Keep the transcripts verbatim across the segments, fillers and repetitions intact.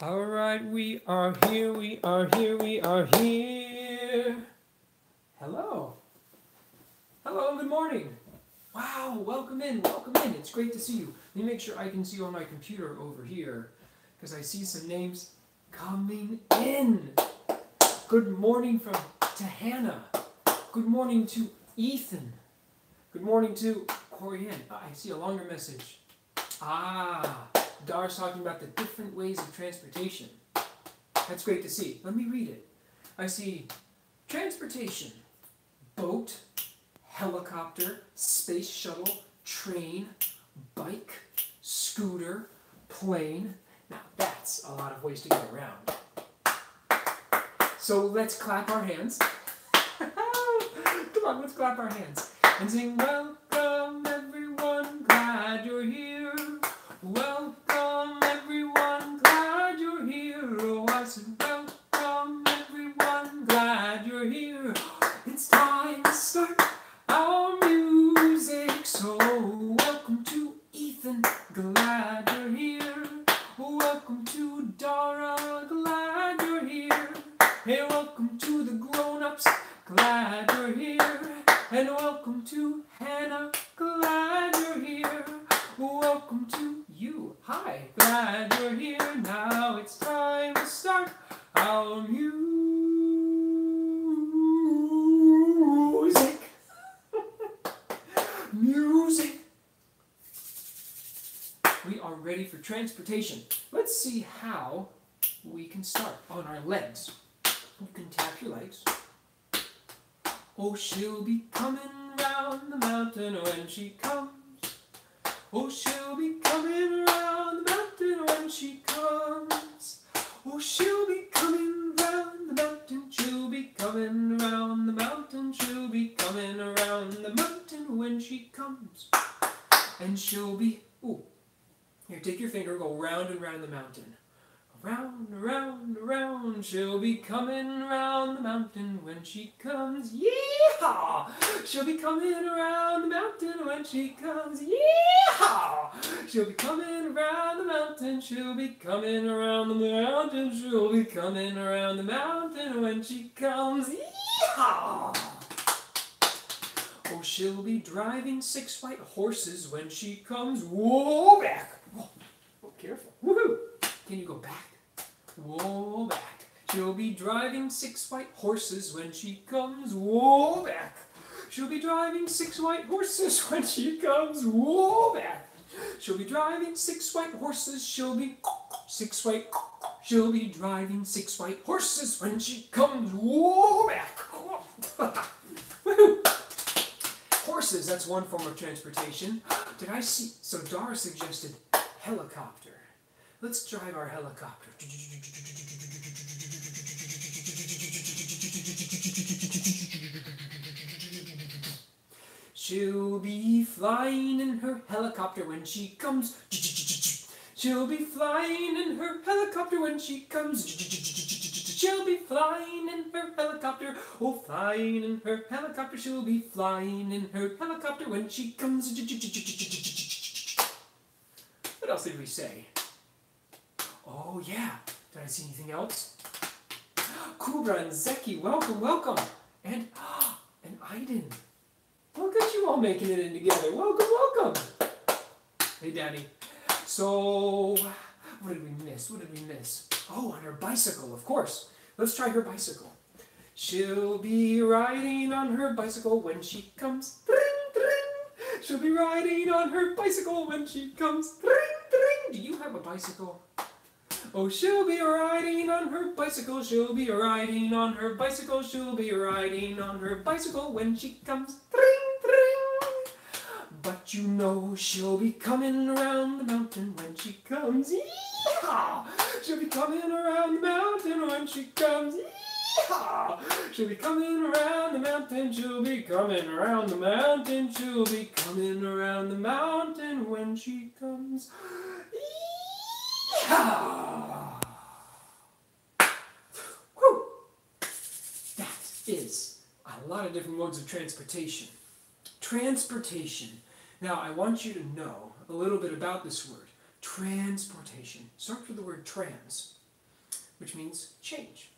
All right, we are here, we are here, we are here. Hello. Hello, good morning. Wow, welcome in, welcome in. It's great to see you. Let me make sure I can see you on my computer over here because I see some names coming in. Good morning from to Hannah. Good morning to Ethan. Good morning to Corianne. Oh, I see a longer message. Ah. Dar's talking about the different ways of transportation. That's great to see. Let me read it. I see transportation, boat, helicopter, space shuttle, train, bike, scooter, plane. Now that's a lot of ways to get around. So let's clap our hands. Come on, let's clap our hands and sing, welcome everyone, glad you're here. Welcome. Welcome everyone, glad you're here. It's time to start our music. So welcome to Ethan, glad you're here. Welcome to Dara, glad you're here. Hey, welcome to the grown-ups, glad you're here. And welcome to Hannah, glad you're here. Welcome to you. Hi, glad you're here. Now it's time to start our music. Music. We are ready for transportation. Let's see how we can start on our legs. You can tap your legs. Oh, she'll be coming round the mountain when she comes. Oh, she'll be coming round the mountain when she comes. Oh, she'll be coming round the mountain. She'll be coming round the mountain. She'll be coming around the mountain when she comes. And she'll be, ooh, here, take your finger, go round and round the mountain. Round, round, round, she'll be coming round the mountain when she comes. Yeehaw! She'll be coming around the mountain when she comes. Yeehaw! She'll be coming around the mountain. She'll be coming around the mountain. She'll be coming around the mountain when she comes. Yeehaw! Oh, she'll be driving six white horses when she comes. Whoa, back! Oh, oh careful. Woohoo! Can you go back? Whoa, back. She'll be driving six white horses when she comes. Whoa, back. She'll be driving six white horses when she comes. Whoa, back. She'll be driving six white horses. She'll be six white. She'll be driving six white horses when she comes. Whoa, back. Horses, that's one form of transportation. Did I see? So Dara suggested helicopter. Let's drive our helicopter. She'll be flying in her helicopter when she comes. She'll be flying in her helicopter when she comes. She'll be flying in her helicopter. Oh, flying in her helicopter. She'll be flying in her helicopter when she comes. What else did we say? Oh yeah, did I see anything else? Kubra and Zeki, welcome, welcome. And, and Aiden. Look at you all making it in together. Welcome, welcome. Hey, Daddy. So, what did we miss? What did we miss? Oh, on her bicycle, of course. Let's try her bicycle. She'll be riding on her bicycle when she comes. She'll be riding on her bicycle when she comes. Do you have a bicycle? Oh, she'll be riding on her bicycle, she'll be riding on her bicycle, she'll be riding on her bicycle when she comes. Tring, tring. But you know she'll be coming around the mountain when she comes. Yeehaw! She'll be coming around the mountain when she comes. Yeehaw! She'll be coming around the mountain, she'll be coming around the mountain, she'll be coming around the mountain when she comes. That is a lot of different modes of transportation. Transportation. Now, I want you to know a little bit about this word. Transportation. Starts with the word trans. which means change.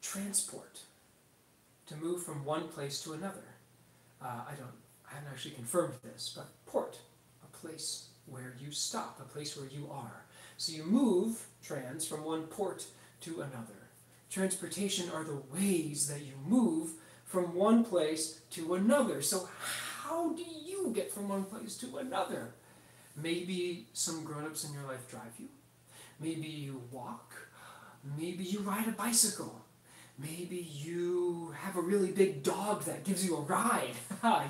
Transport, to move from one place to another. Uh, I don't, I haven't actually confirmed this, but port, a place where you stop, a place where you are. So you move, trans, from one port to another. Transportation are the ways that you move from one place to another. So how do you get from one place to another? Maybe some grown-ups in your life drive you. Maybe you walk. Maybe you ride a bicycle. Maybe you have a really big dog that gives you a ride.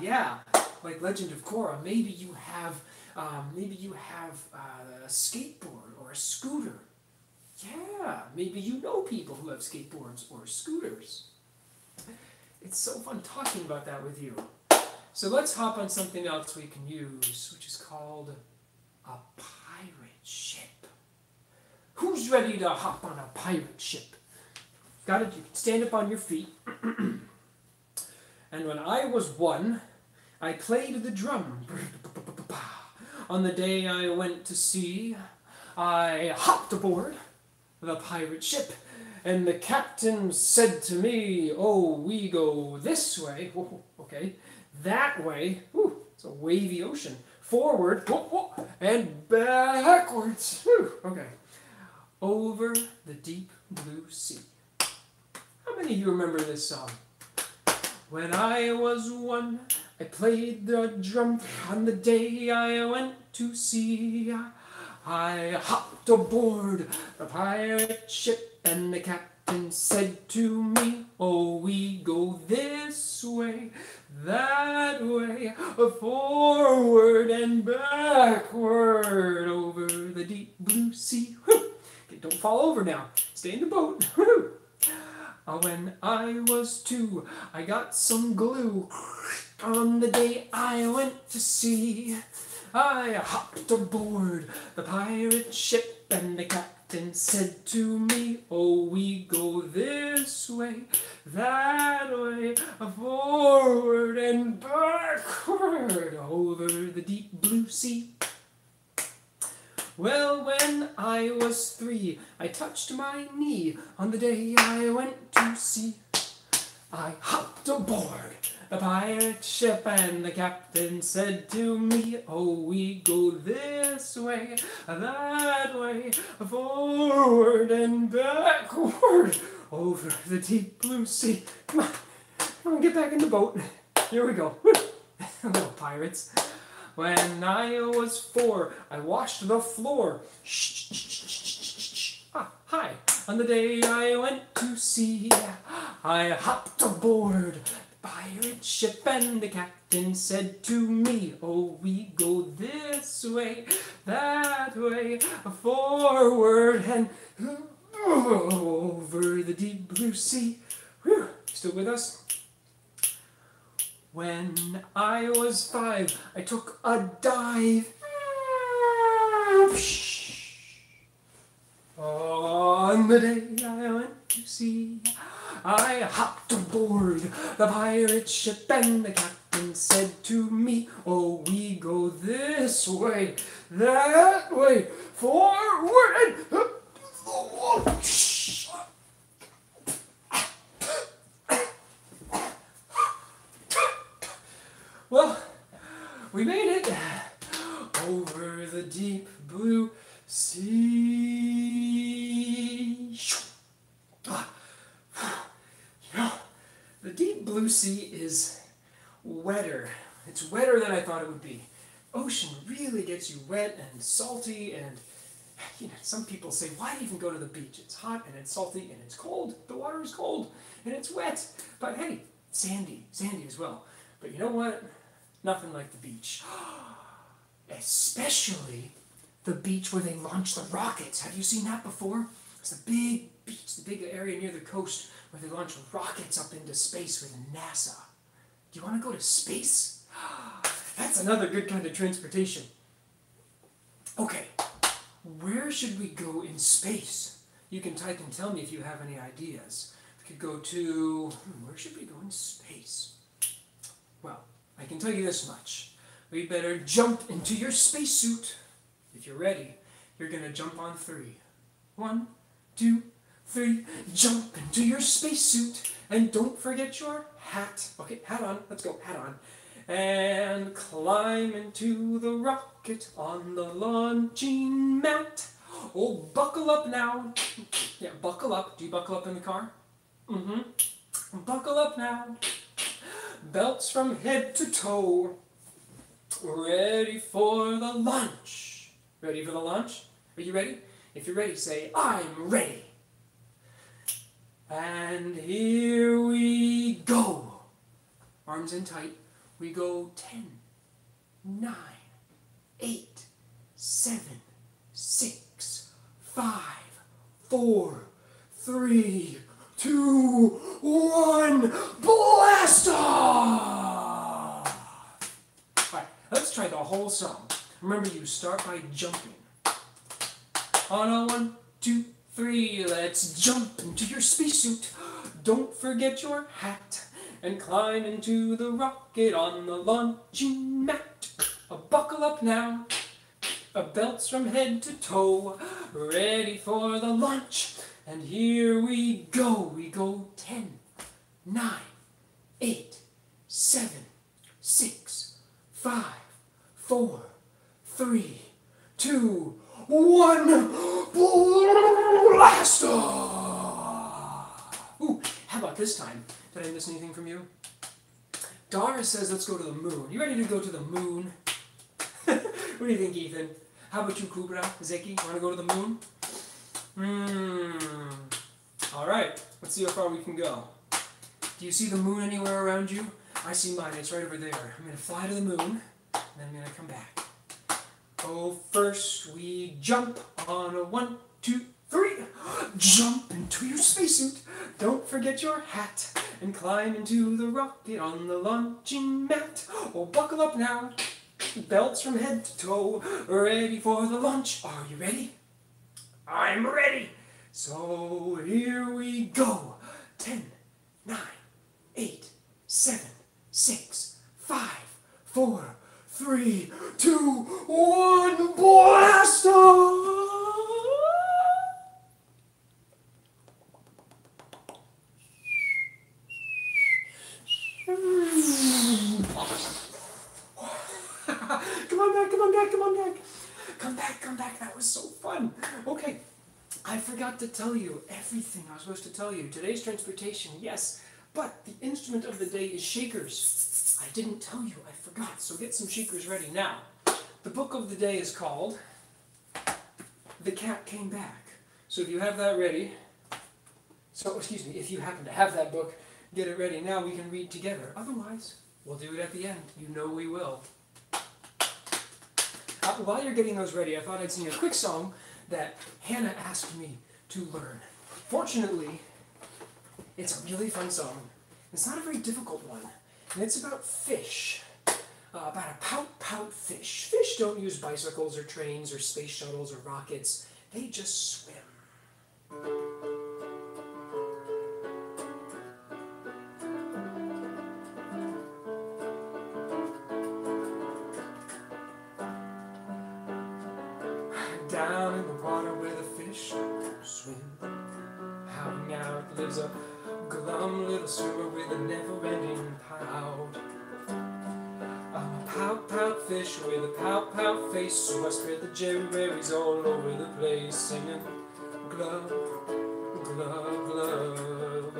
Yeah, like Legend of Korra. Maybe you have, um, maybe you have uh, a skateboard or a scooter. Yeah, maybe you know people who have skateboards or scooters. It's so fun talking about that with you. So let's hop on something else we can use, which is called a pirate ship. Who's ready to hop on a pirate ship? Got it? You can stand up on your feet. And when I was one, I played the drum. On the day I went to sea, I hopped aboard the pirate ship. And the captain said to me, "Oh, we go this way." Whoa, okay. That way. Ooh, it's a wavy ocean. Forward. Whoa, whoa, and backwards. Whew, okay. Over the deep blue sea. How many of you remember this song? When I was one, I played the drum. On the day I went to sea, I hopped aboard the pirate ship. And the captain said to me, "Oh, we go this way, that way, forward and backward, over the deep blue sea." Okay, don't fall over now. Stay in the boat. When I was two, I got some glue. On the day I went to sea, I hopped aboard the pirate ship. And the captain said to me, "Oh, we go this way, that way, forward and backward, over the deep blue sea." Well, when I was three, I touched my knee. On the day I went to sea, I hopped aboard the pirate ship. And the captain said to me, "Oh, we go this way, that way, forward and backward, over the deep blue sea." Come on, come on, get back in the boat. Here we go. Little pirates. When I was four, I washed the floor. Shh, shh, shh, shh, shh. Ah, hi. On the day I went to sea, I hopped aboard the pirate ship. And the captain said to me, "Oh, we go this way, that way, forward and over the deep blue sea." Whew. Still with us? When I was five, I took a dive. On the day I went to sea, I hopped aboard the pirate ship. And the captain said to me, "Oh, we go this way, that way, forward and..." Oh, well, we made it over the deep blue sea. You know, the deep blue sea is wetter. It's wetter than I thought it would be. Ocean really gets you wet and salty, and you know, some people say, "Why even go to the beach? It's hot and it's salty and it's cold. The water is cold and it's wet." But hey, sandy, sandy as well. But you know what? Nothing like the beach. Especially the beach where they launch the rockets. Have you seen that before? It's the big beach, the big area near the coast where they launch rockets up into space with NASA. Do you want to go to space? That's another good kind of transportation. Okay, where should we go in space? You can type and tell me if you have any ideas. We could go to... Hmm, where should we go in space? Well, I can tell you this much. We better jump into your spacesuit. If you're ready, you're going to jump on three. One, two, three, jump into your spacesuit, and don't forget your hat. Okay, hat on, let's go, hat on. And climb into the rocket on the launching mat. Oh, buckle up now. Yeah, buckle up. Do you buckle up in the car? Mm-hmm. Buckle up now. Belts from head to toe. Ready for the launch. Ready for the launch? Are you ready? If you're ready, say, I'm ready. And here we go. Arms in tight. We go ten, nine, eight, seven, six, five, four, three, two, one, blast off! All right, let's try the whole song. Remember, you start by jumping. On a one, two, three, let's jump into your spacesuit. Don't forget your hat. And climb into the rocket on the launching mat. A buckle up now. A belts from head to toe. Ready for the launch. And here we go. We go ten, nine, eight, seven, six, five, four, three, two, one. Blast off! Ooh, how about this time? Did I miss anything from you? Dara says, let's go to the moon. You ready to go to the moon? What do you think, Ethan? How about you, Kubra, Zeki? Want to go to the moon? Mmm. All right. Let's see how far we can go. Do you see the moon anywhere around you? I see mine. It's right over there. I'm going to fly to the moon, and then I'm going to come back. Oh, first we jump on a one, two, three. Jump into your spacesuit. Don't forget your hat. And climb into the rocket on the launching mat. Oh, buckle up now. Belts from head to toe. Ready for the launch. Are you ready? I'm ready. So here we go. ten, nine, eight, seven, six, five, four, three, two, one. Blast off! Okay, I forgot to tell you everything I was supposed to tell you. Today's transportation, yes, but the instrument of the day is shakers. I didn't tell you, I forgot, so get some shakers ready now. The book of the day is called The Cat Came Back. So if you have that ready, so excuse me, if you happen to have that book, get it ready now, we can read together. Otherwise, we'll do it at the end. You know we will. Uh, while you're getting those ready, I thought I'd sing a quick song that Hannah asked me to learn. Fortunately, it's a really fun song. It's not a very difficult one, and it's about fish, uh, about a pout-pout fish. Fish don't use bicycles or trains or space shuttles or rockets. They just swim. Down in the water where the fish swim, howling out lives a glum little swimmer with a never-ending pout. I'm a pout-pout fish with a pout-pout face, so I spread the jerry berries all over the place, singing glub, glub, glub.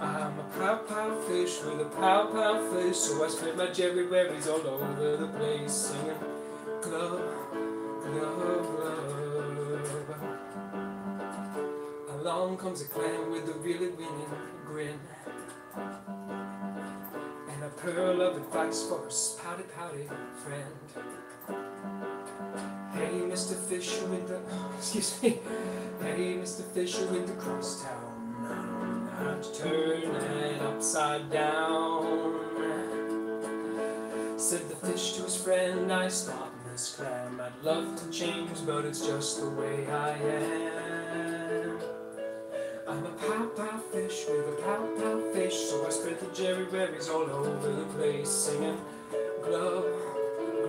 I'm a pout-pout fish with a pout-pout face, so I spread my jerry berries all over the place, singing glub. Love, love. Along comes a clam with a really winning grin, and a pearl of advice for a pouty pouty friend. Hey, Mister Fisher with the oh, excuse me. Hey, Mister Fisher with the crosstown, how'd you turn it upside down? Said the fish to his friend, I stopped. This clam, I'd love to change, but it's just the way I am. I'm a pout-pout fish with a pout-pout fish, so I spread the jerry berries all over the place, singing glub,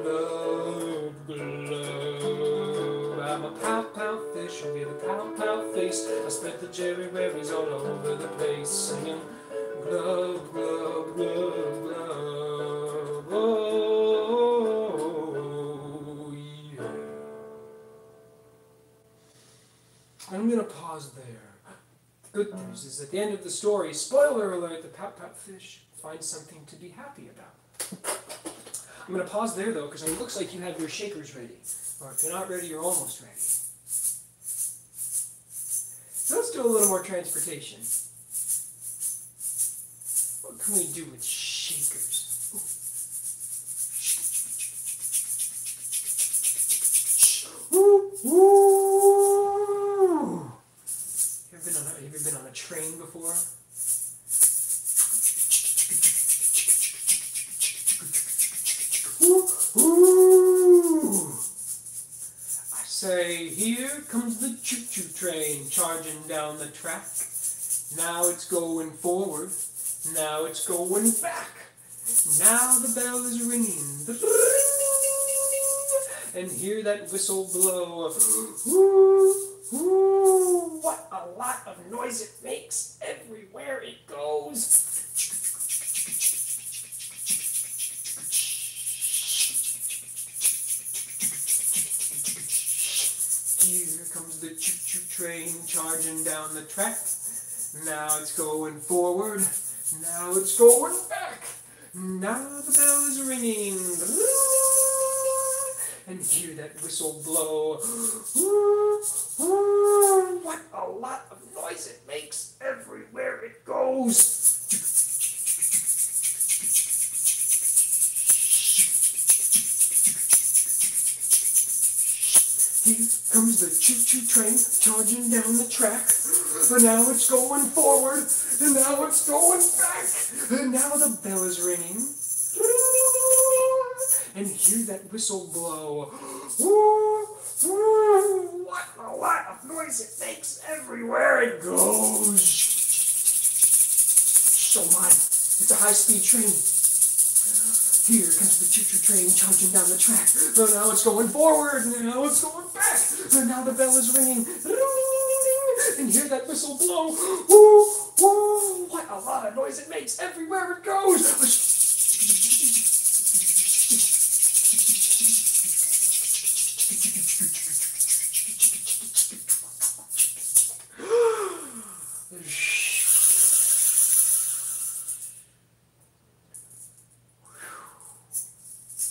glub, glub. I'm a pout-pout Pout-Pout Fish, you get a Pout-Pout face. I spread the Jerry berries all over the place, singing glub, glub, glub, glub. Oh, yeah. I'm gonna pause there. The good news is at the end of the story, spoiler alert, the Pout-Pout Fish finds something to be happy about. I'm going to pause there though, because it looks like you have your shakers ready. Or if you're not ready, you're almost ready. So let's do a little more transportation. What can we do with shakers? Ooh. You ever been on a, you ever been on a train before? Say, here comes the choo-choo train charging down the track. Now it's going forward. Now it's going back. Now the bell is ringing. The ding, ding, ding, ding, ding. And hear that whistle blow of ooh, ooh. What a lot of noise it makes everywhere it goes. Here comes the choo-choo train charging down the track. Now it's going forward. Now it's going back. Now the bell is ringing. And hear that whistle blow. What a lot of noise it makes everywhere it goes. Here comes the choo-choo train charging down the track. And now it's going forward. And now it's going back. And now the bell is ringing. And hear that whistle blow. What a lot of noise it makes everywhere it goes. So my, it's a high-speed train. Here comes the choo-choo train charging down the track. But now it's going forward, and now it's going back. And now the bell is ringing. And hear that whistle blow. Ooh, ooh, what a lot of noise it makes everywhere it goes.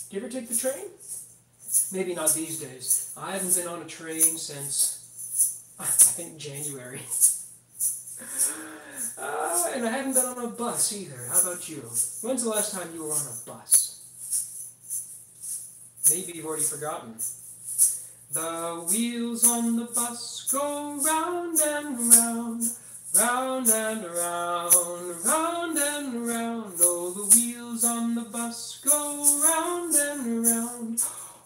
Do you ever take the train? Maybe not these days. I haven't been on a train since, I think, January. Uh, and I haven't been on a bus either. How about you? When's the last time you were on a bus? Maybe you've already forgotten. The wheels on the bus go round and round, round and round, round and round. Oh, the wheels on the bus go round and round,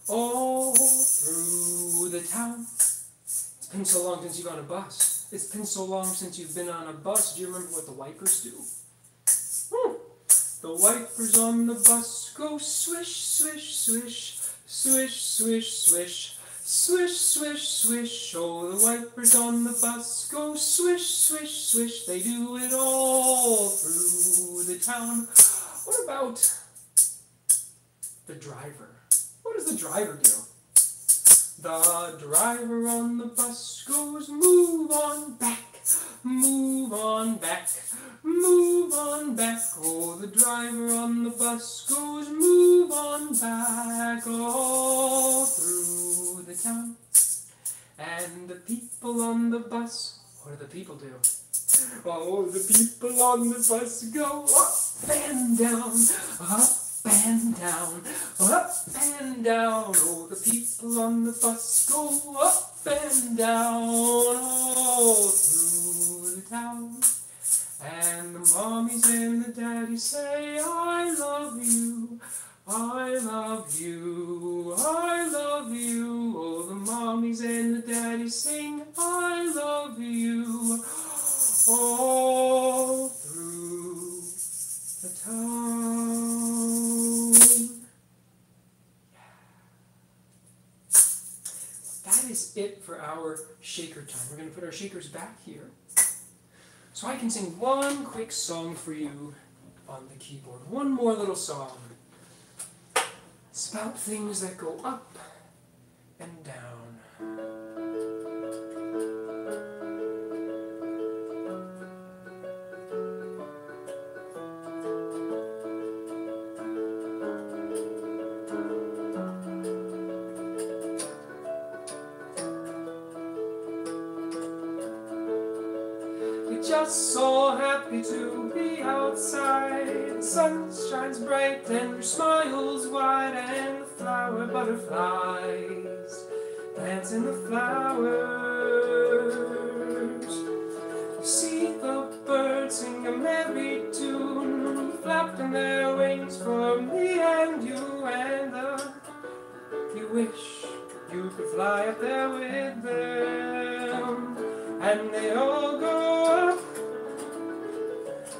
all through the town. It's been so long since you've been on a bus. It's been so long since you've been on a bus. Do you remember what the wipers do? Hmm. The wipers on the bus go swish, swish, swish, swish, swish, swish. Swish, swish, swish, oh, the wipers on the bus go swish, swish, swish. They do it all through the town. What about the driver? What does the driver do? The driver on the bus goes move on back, move on back, move on back. Oh, the driver on the bus goes move on back all through the town. And the people on the bus, what do the people do? Oh, the people on the bus go up and down, up and down, up and down. Oh, the people on the bus go up and down all through the town. And the mommies and the daddies say, I love you, I love you, I love you. Oh, the mommies and the daddies sing, I love you, all through the town. That is it for our our shaker time. We're going to put our shakers back here. So I can sing one quick song for you on the keyboard. One more little song. It's about things that go up and down. Just so happy to be outside. The sun shines bright and your smile's wide, and the flower butterflies dance in the flowers. You see the birds sing a merry tune, flapping their wings for me and you, and the, you wish you could fly up there with them, and they all go up.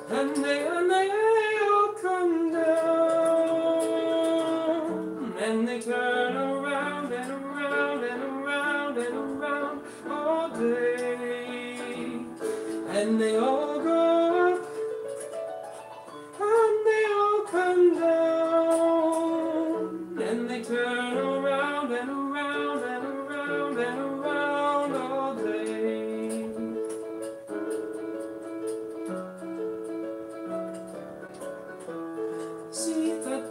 And they, and they all come down, and they turn around and around and around and around all day, and they all go up, and they all come down, and they turn around and around and around and around all day.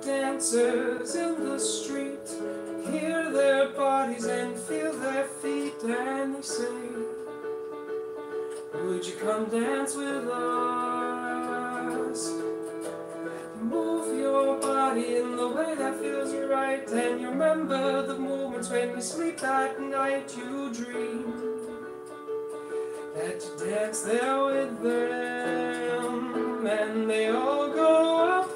Dancers in the street, hear their bodies and feel their feet, and they say, would you come dance with us? You move your body in the way that feels right, and you remember the moments when you sleep at night. You dream that you dance there with them, and they all go up.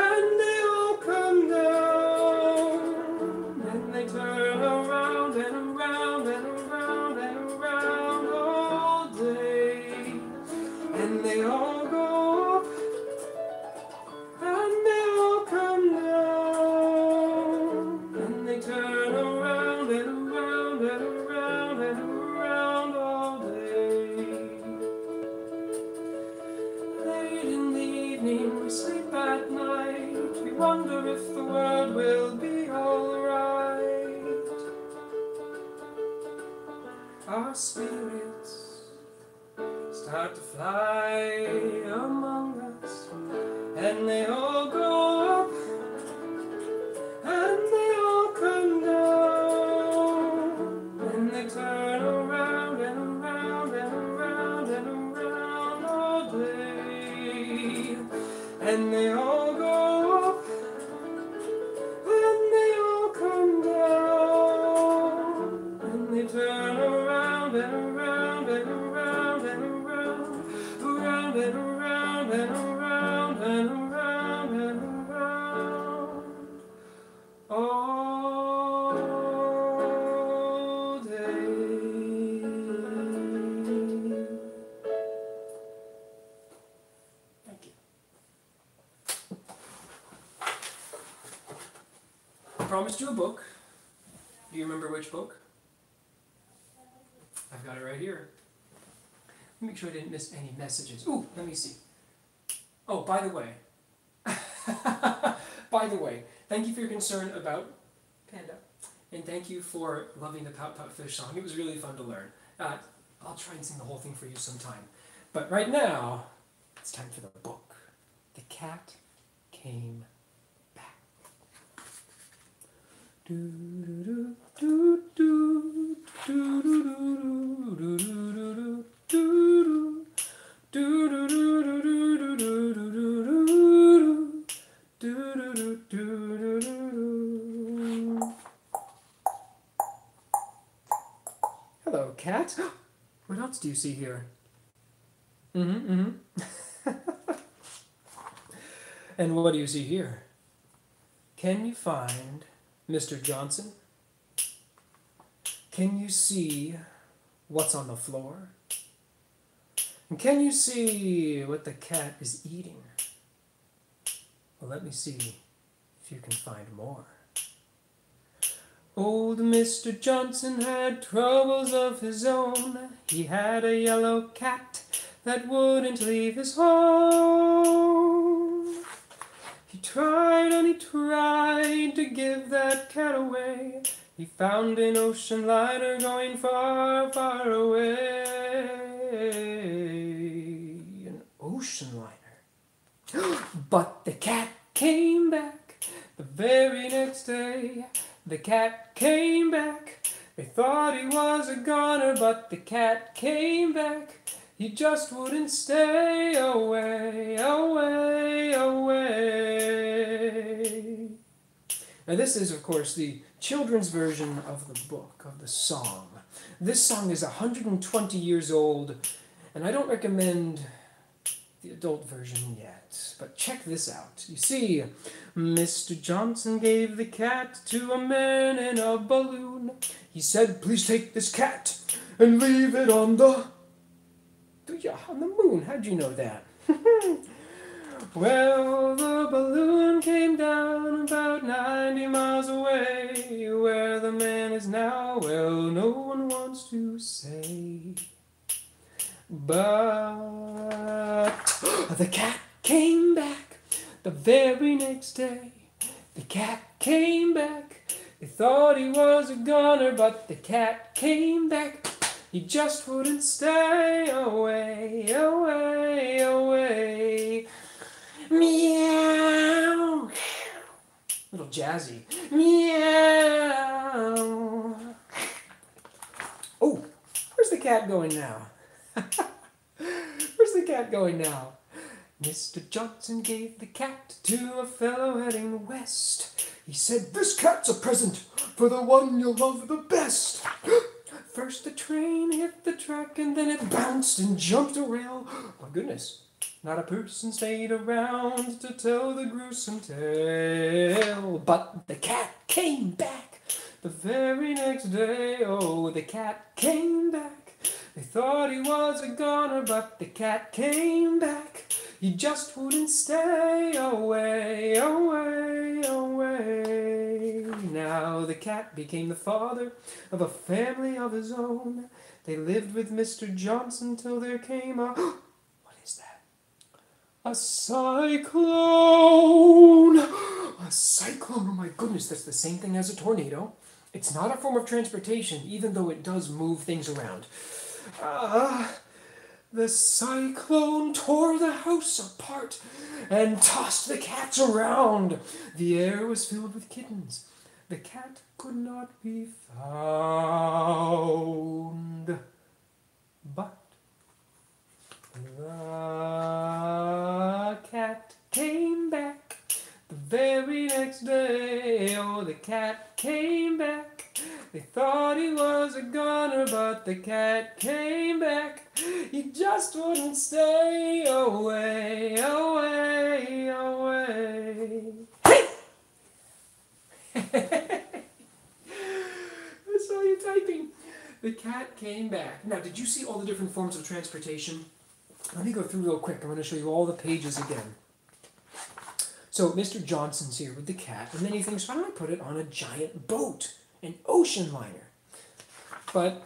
And they all come down, and they turn around and around and around and around all day, and they all go up, and they all come down, and they turn around and around and around and around all day. Late in the evening we sleep at night. We wonder if the world will be alright. Our spirits start to fly among us, and they all go up, and they all come down, and they turn around and around and around and around all day, and they all go. Turn around and around and around and around, around and around and around and around and around all day. Thank you. I promised you a book. Do you remember which book? I've got it right here. Let me make sure I didn't miss any messages. Ooh, let me see. Oh, by the way. By the way, thank you for your concern about Panda. And thank you for loving the Pout-Pout Fish song. It was really fun to learn. Uh, I'll try and sing the whole thing for you sometime. But right now, it's time for the book. The Cat Came Back. Doo-doo-doo. Do do do do do do do do do. Hello, cat. What else do you see here? Mm-hmm, mm-hmm. And what do you see here? Can you find Mister Johnson? Can you see what's on the floor? And can you see what the cat is eating? Well, let me see if you can find more. Old Mister Johnson had troubles of his own. He had a yellow cat that wouldn't leave his home. He tried and he tried to give that cat away. He found an ocean liner going far, far away. An ocean liner. But the cat came back the very next day. The cat came back. They thought he was a goner, but the cat came back. He just wouldn't stay away, away, away. Now this is, of course, the children's version of the book, of the song. This song is one hundred twenty years old, and I don't recommend the adult version yet, but check this out. You see, Mister Johnson gave the cat to a man in a balloon. He said, please take this cat and leave it on the... on the moon. How'd you know that? Well, the balloon came down about ninety miles away. Where the man is now, well, no one wants to say. But the cat came back the very next day. The cat came back. They thought he was a goner, but the cat came back. He just wouldn't stay away, away, away. Meow. A little jazzy. Meow. Oh, where's the cat going now? Where's the cat going now? Mister Johnson gave the cat to a fellow heading west. He said, this cat's a present for the one you'll love the best. First the train hit the track and then it bounced and jumped a rail. My goodness, not a person stayed around to tell the gruesome tale. But the cat came back the very next day. Oh, the cat came back. They thought he was a goner, but the cat came back. He just wouldn't stay away, away, away. Now the cat became the father of a family of his own. They lived with Mister Johnson till there came a... what is that? A cyclone! A cyclone, oh my goodness, that's the same thing as a tornado. It's not a form of transportation, even though it does move things around. Ah... Uh, The cyclone tore the house apart and tossed the cats around. The air was filled with kittens. The cat could not be found. But the cat came back the very next day. Oh, the cat came back. They thought he was a goner, but the cat came back. He just wouldn't stay away, away, away. I saw you typing. The cat came back. Now, did you see all the different forms of transportation? Let me go through real quick. I'm going to show you all the pages again. So Mister Johnson's here with the cat, and then he thinks, why don't I put it on a giant boat? An ocean liner. But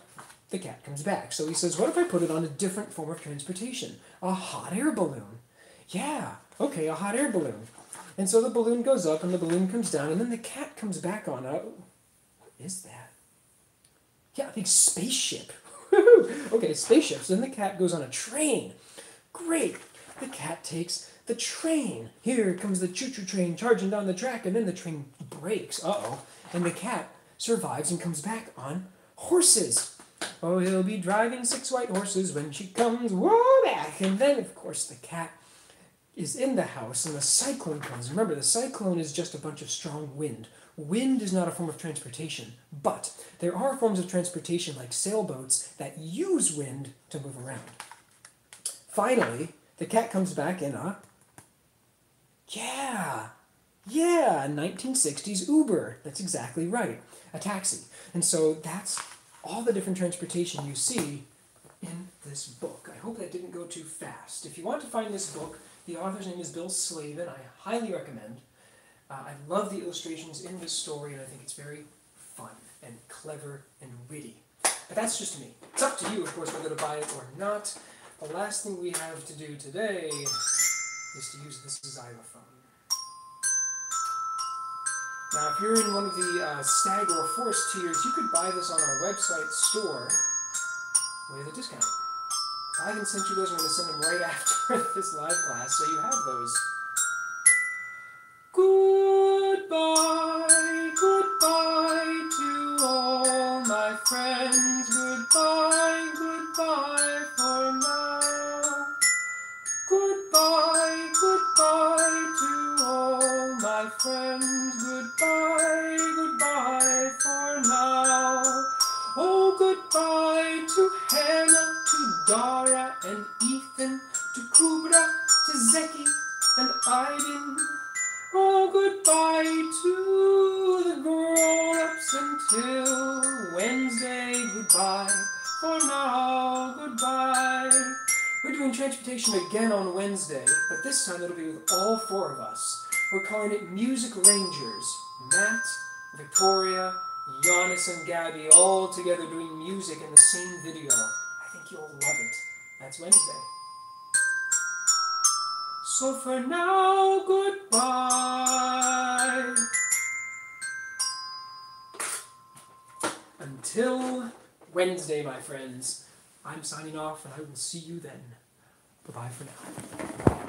the cat comes back. So he says, what if I put it on a different form of transportation? A hot air balloon. Yeah, okay, a hot air balloon. And so the balloon goes up and the balloon comes down and then the cat comes back on a... what is that? Yeah, a big spaceship. Okay, spaceships. Then the cat goes on a train. Great. The cat takes the train. Here comes the choo-choo train charging down the track and then the train breaks. Uh-oh. And the cat survives and comes back on horses. Oh, he'll be driving six white horses when she comes, whoa, back. And then, of course, the cat is in the house and the cyclone comes. Remember, the cyclone is just a bunch of strong wind. Wind is not a form of transportation, but there are forms of transportation like sailboats that use wind to move around. Finally, the cat comes back in a... yeah! Yeah, nineteen sixties Uber. That's exactly right. A taxi. And so that's all the different transportation you see in this book. I hope that didn't go too fast. If you want to find this book, the author's name is Bill Slavin. I highly recommend. Uh, I love the illustrations in this story, and I think it's very fun and clever and witty. But that's just me. It's up to you, of course, whether to buy it or not. The last thing we have to do today is to use this xylophone. Now, if you're in one of the uh, stag or forest tiers, you could buy this on our website store with a discount. I can send you those, and I'm going to send them right after this live class, so you have those. Goodbye, goodbye to all my friends. Goodbye, goodbye for now. Goodbye, goodbye to all my friends. Goodbye, goodbye for now. Oh, goodbye to Hannah, to Dara and Ethan, to Kubra, to Zeki and Aiden. Oh, goodbye to the grown-ups until Wednesday. Goodbye for now. Goodbye. We're doing transportation again on Wednesday, but this time it'll be with all four of us. We're calling it Music Rangers. Matt, Victoria, Giannis, and Gabby all together doing music in the same video. I think you'll love it. That's Wednesday. So for now, goodbye. Until Wednesday, my friends, I'm signing off, and I will see you then. Bye-bye for now.